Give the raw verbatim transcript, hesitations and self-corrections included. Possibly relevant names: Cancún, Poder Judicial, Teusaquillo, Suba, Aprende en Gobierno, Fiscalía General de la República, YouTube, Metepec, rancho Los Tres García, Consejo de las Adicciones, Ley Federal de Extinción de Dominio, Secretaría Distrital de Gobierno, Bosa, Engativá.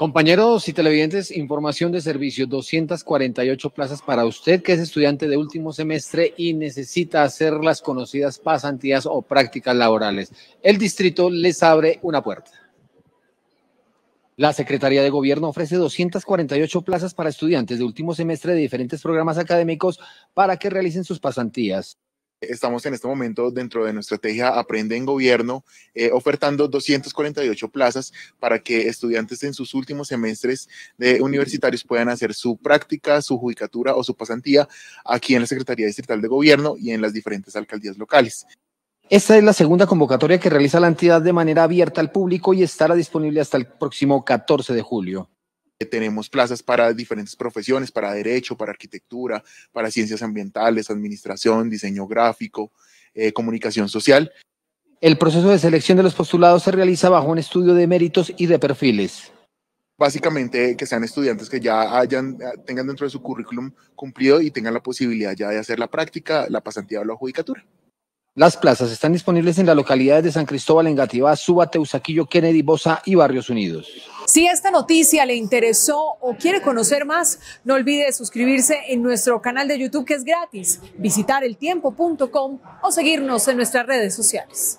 Compañeros y televidentes, información de servicio, doscientas cuarenta y ocho plazas para usted que es estudiante de último semestre y necesita hacer las conocidas pasantías o prácticas laborales. El distrito les abre una puerta. La Secretaría de Gobierno ofrece doscientas cuarenta y ocho plazas para estudiantes de último semestre de diferentes programas académicos para que realicen sus pasantías. Estamos en este momento dentro de nuestra estrategia Aprende en Gobierno, eh, ofertando doscientas cuarenta y ocho plazas para que estudiantes en sus últimos semestres de universitarios puedan hacer su práctica, su judicatura o su pasantía aquí en la Secretaría Distrital de Gobierno y en las diferentes alcaldías locales. Esta es la segunda convocatoria que realiza la entidad de manera abierta al público y estará disponible hasta el próximo catorce de julio. Tenemos plazas para diferentes profesiones, para derecho, para arquitectura, para ciencias ambientales, administración, diseño gráfico, eh, comunicación social. El proceso de selección de los postulados se realiza bajo un estudio de méritos y de perfiles. Básicamente que sean estudiantes que ya hayan, tengan dentro de su currículum cumplido y tengan la posibilidad ya de hacer la práctica, la pasantía o la judicatura. Las plazas están disponibles en las localidades de San Cristóbal, Engativá, Suba, Teusaquillo, Kennedy, Bosa y Barrios Unidos. Si esta noticia le interesó o quiere conocer más, no olvide suscribirse en nuestro canal de YouTube que es gratis, visitar el tiempo punto com o seguirnos en nuestras redes sociales.